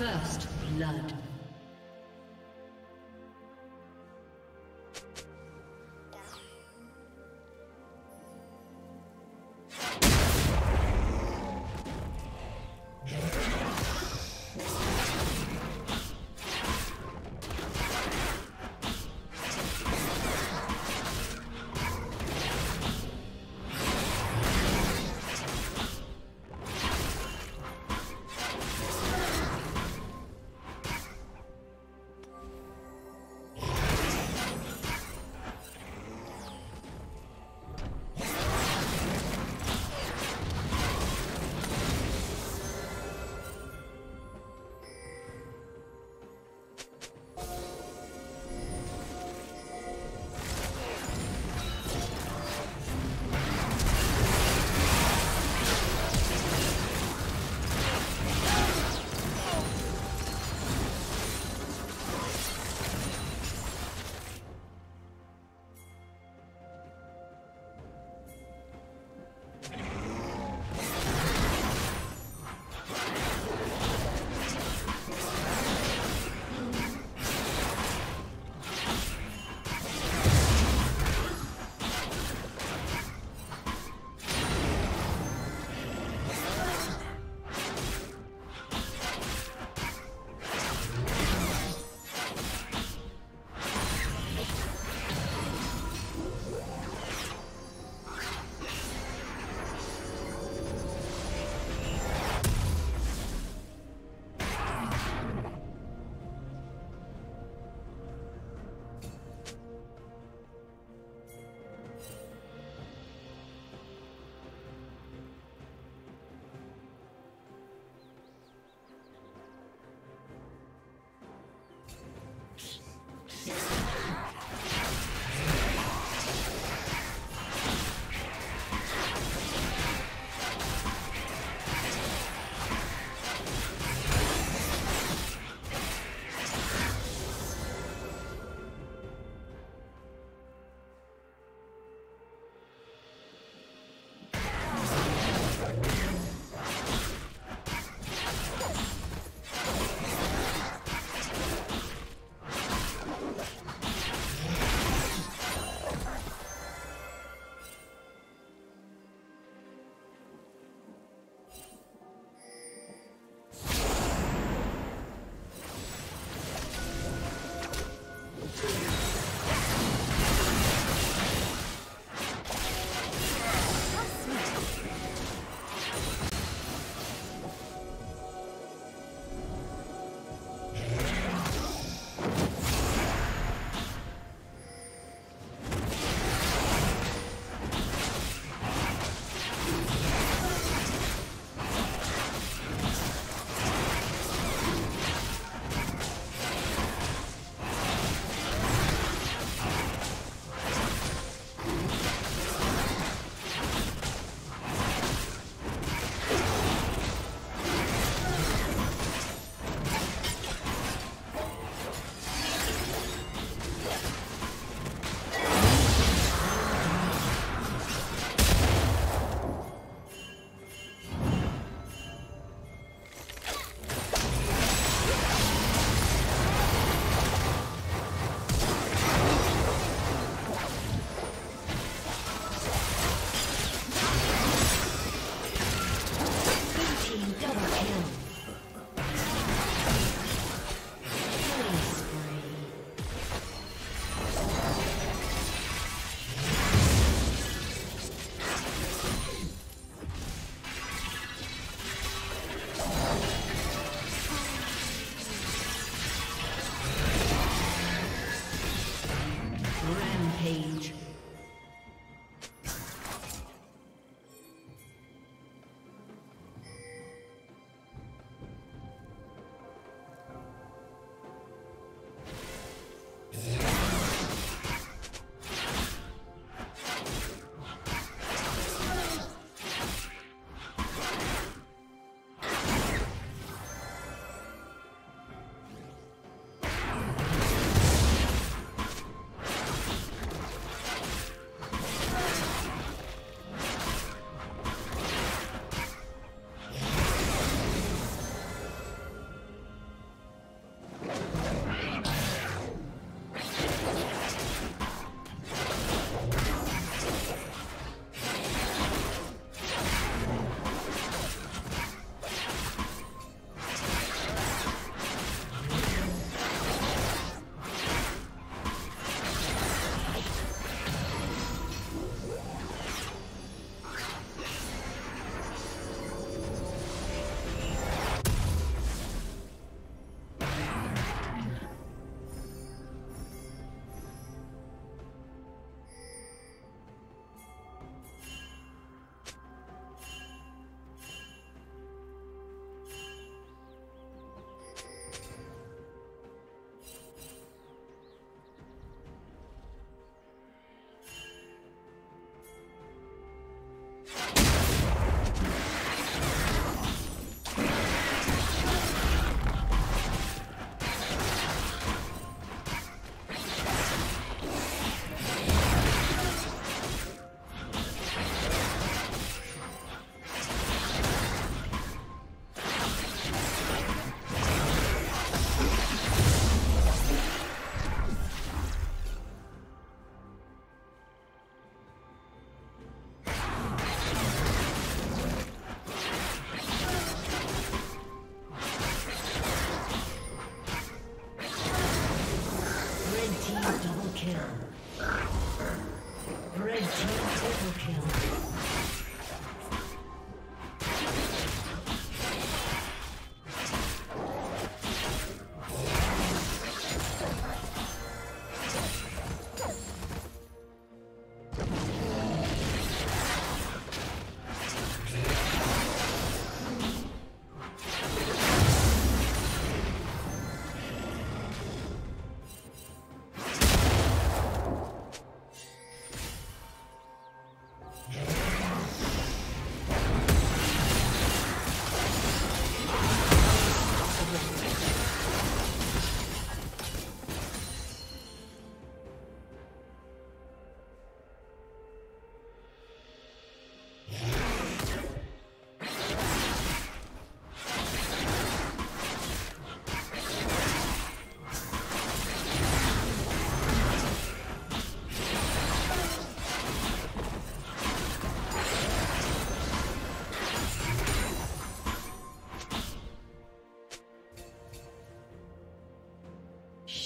First blood.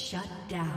Shut down.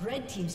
Red team's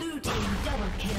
Blue team double kill.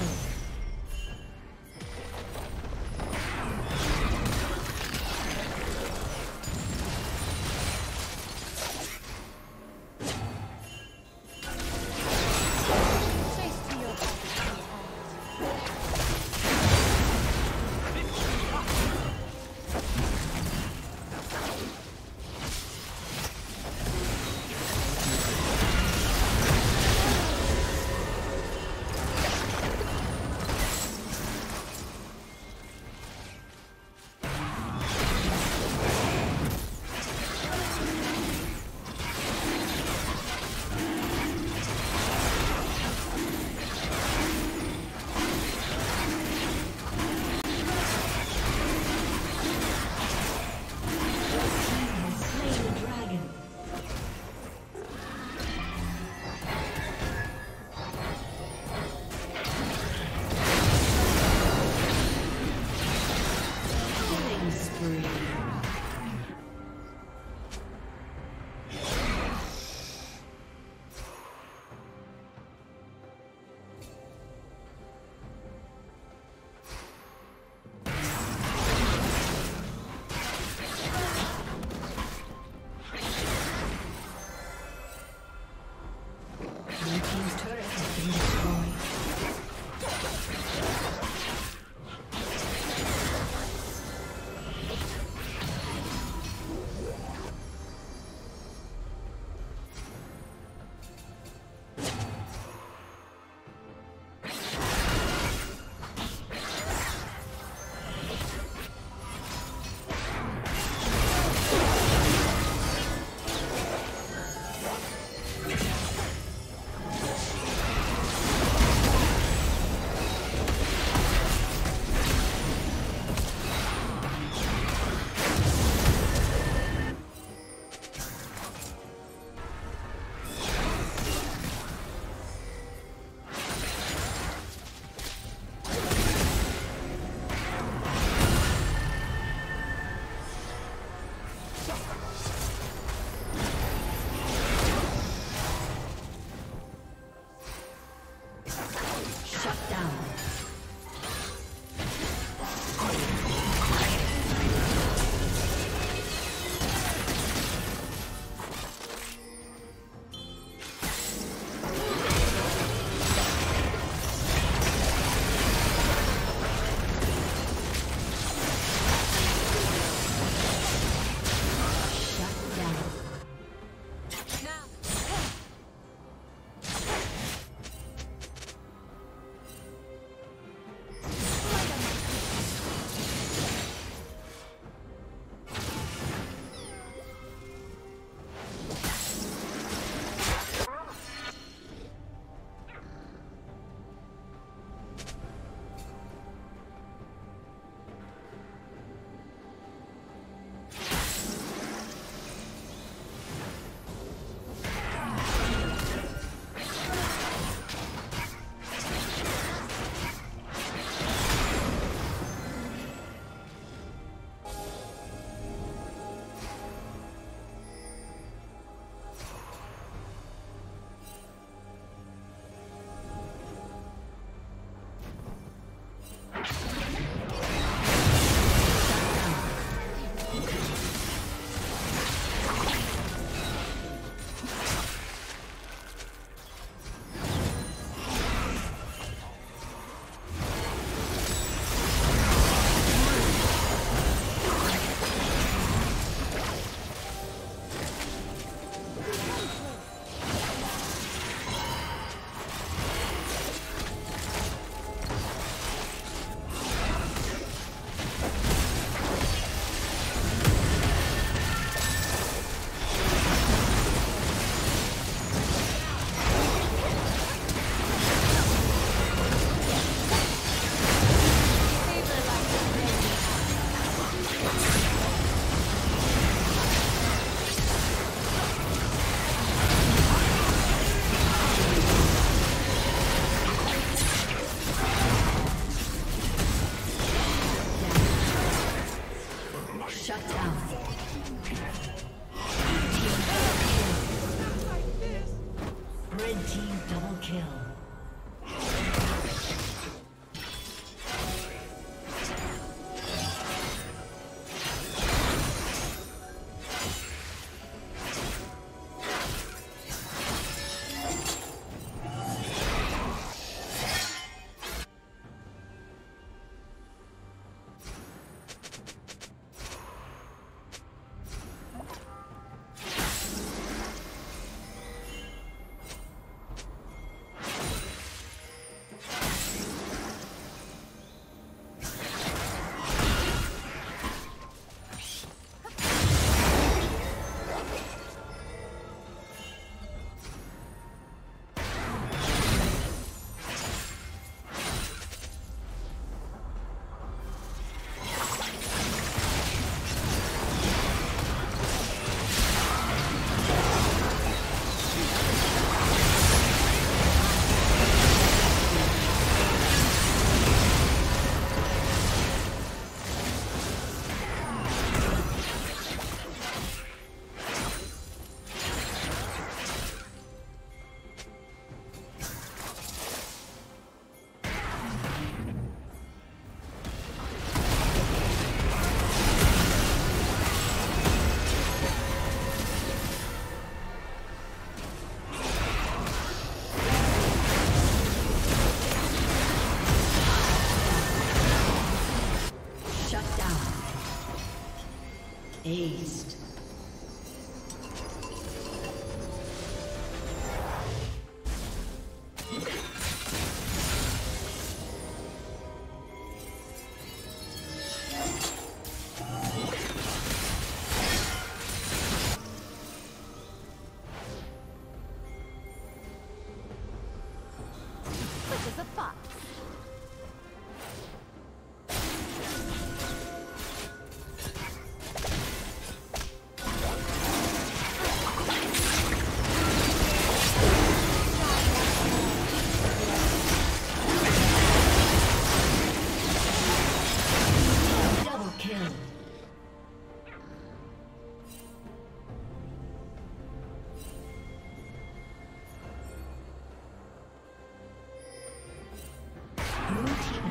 Aced.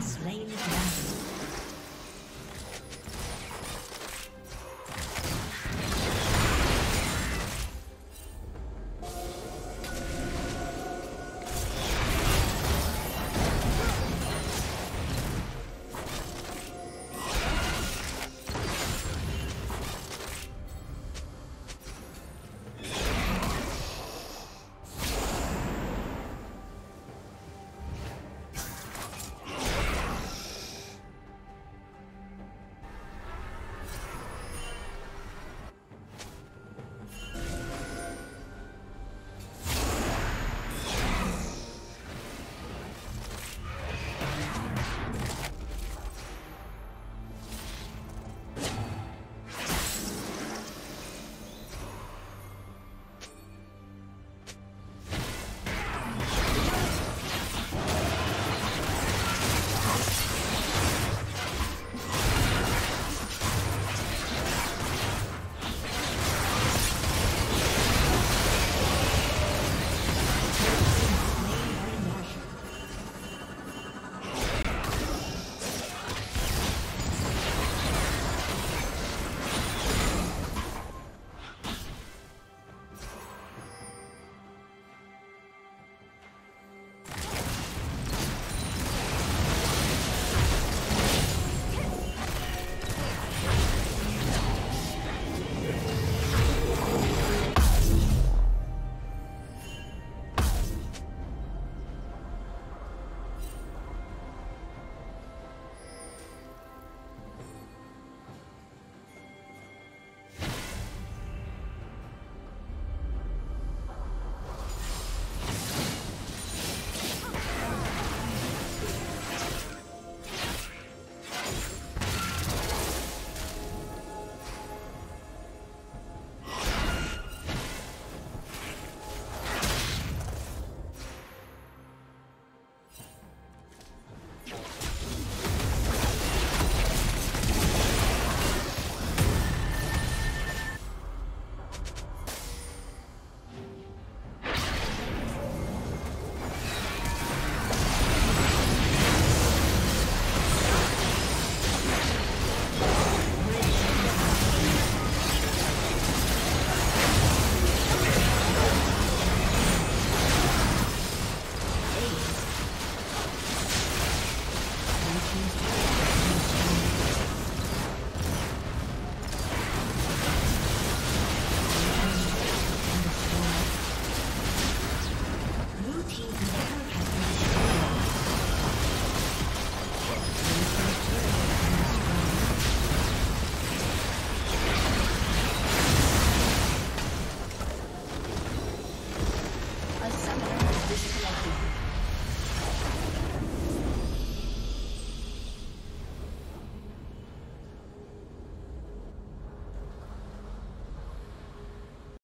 Slain the dragon.